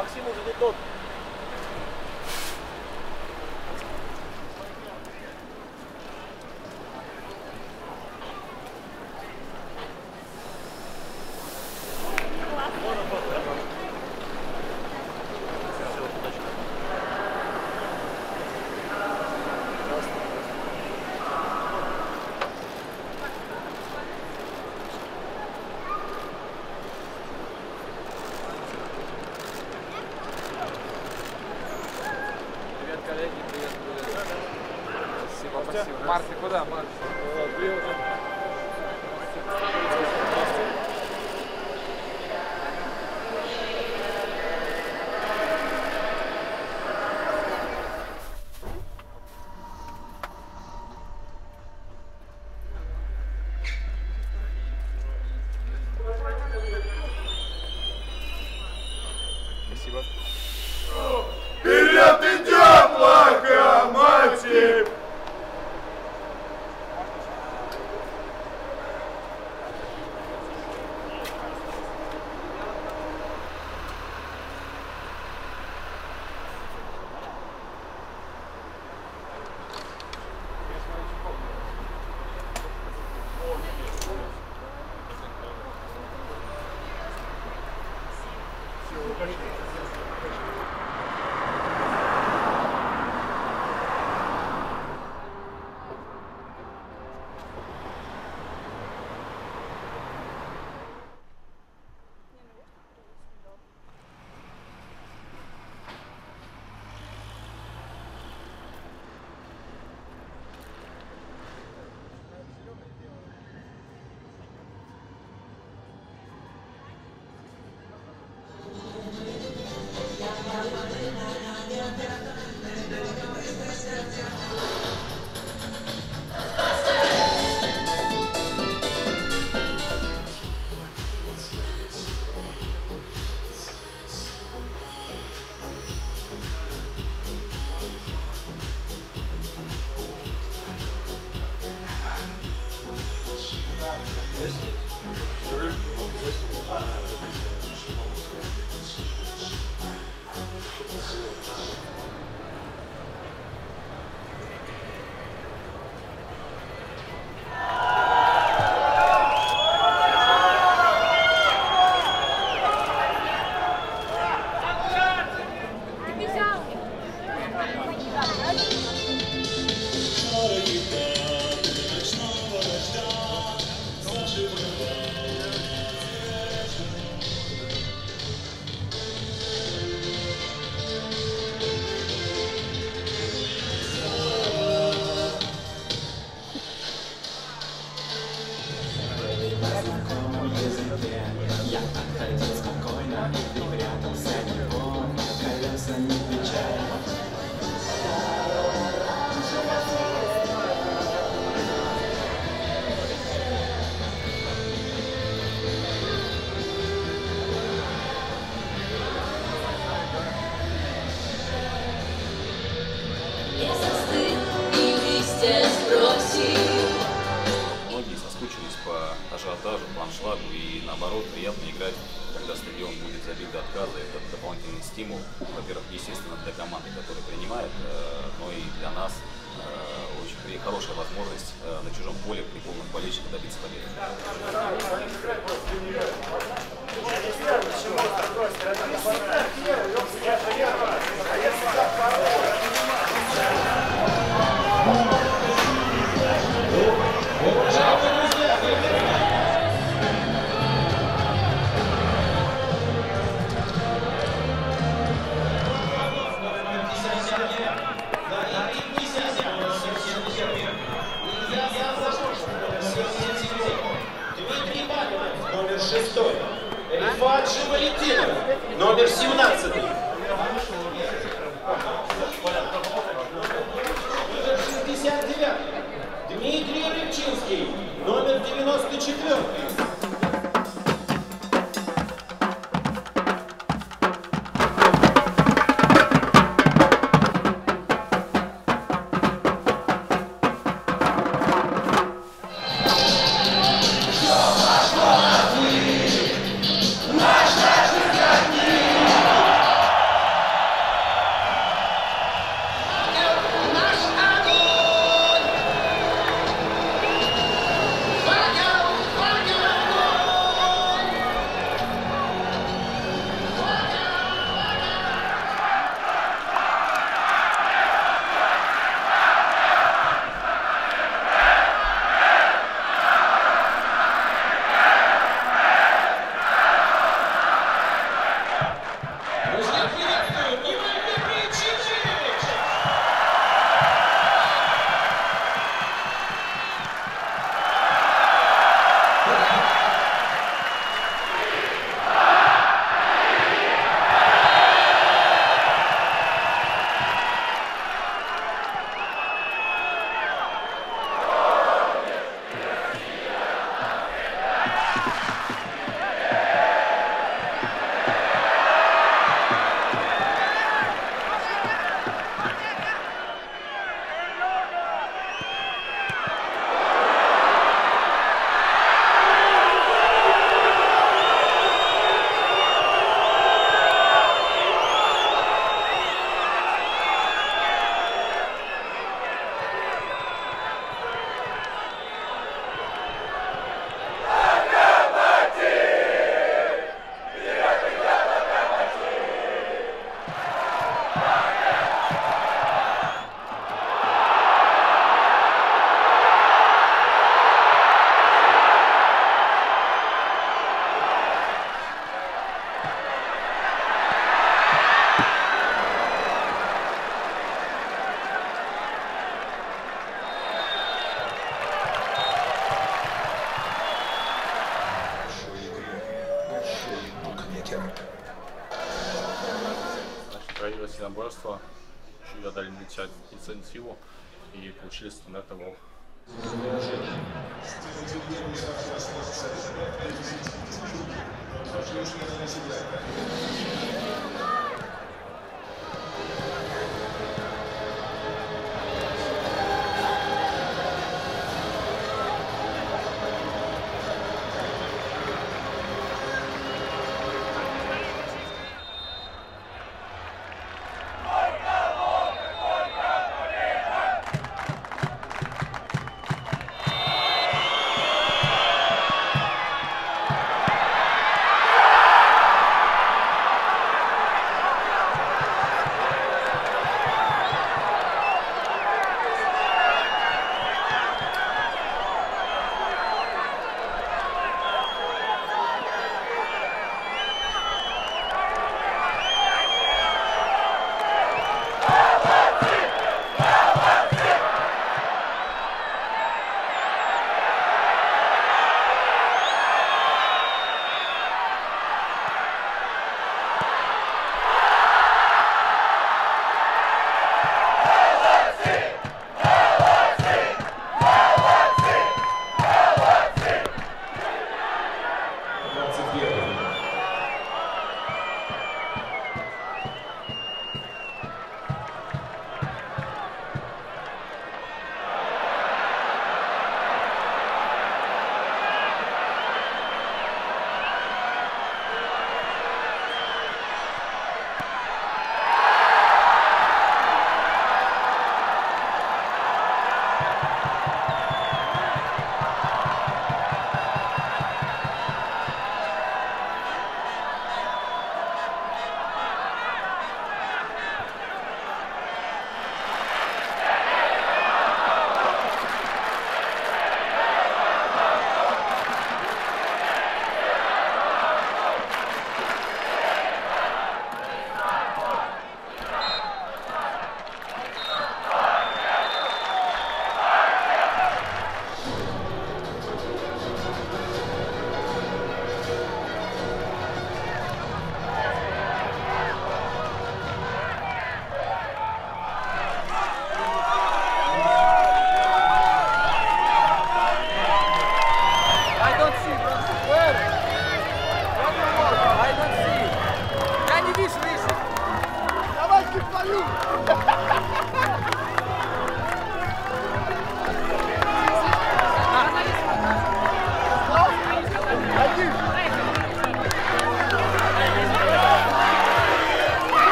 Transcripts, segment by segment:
Максим уже не тот. Марк, ты куда, Марк? Спасибо. Вперед идем, локомотив! Ажиотажу, по аншлагу, и наоборот приятно играть, когда стадион будет забит до отказа. Это дополнительный стимул, во-первых, естественно, для команды, которая принимает, но и для нас очень хорошая возможность на чужом поле при полном болельщике добиться победы. Фаджи Валентинов, номер 17. Номер 69. Дмитрий Рыбчинский, номер 94. Наш, наши, как проводили единоборство, еще дали мне инициативу и получили стандартный гол.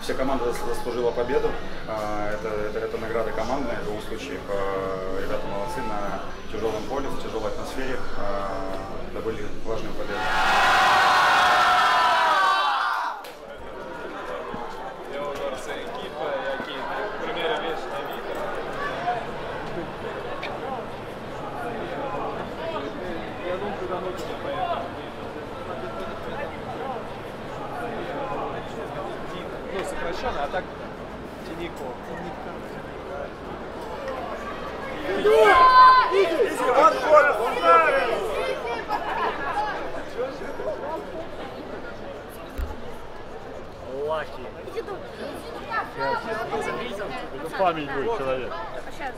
Вся команда заслужила победу, это награда командная, в любом случае ребята молодцы, на тяжелом поле, в тяжелой атмосфере добыли важную победу. А так Тинико. Лаки. Память будет человек. Сейчас.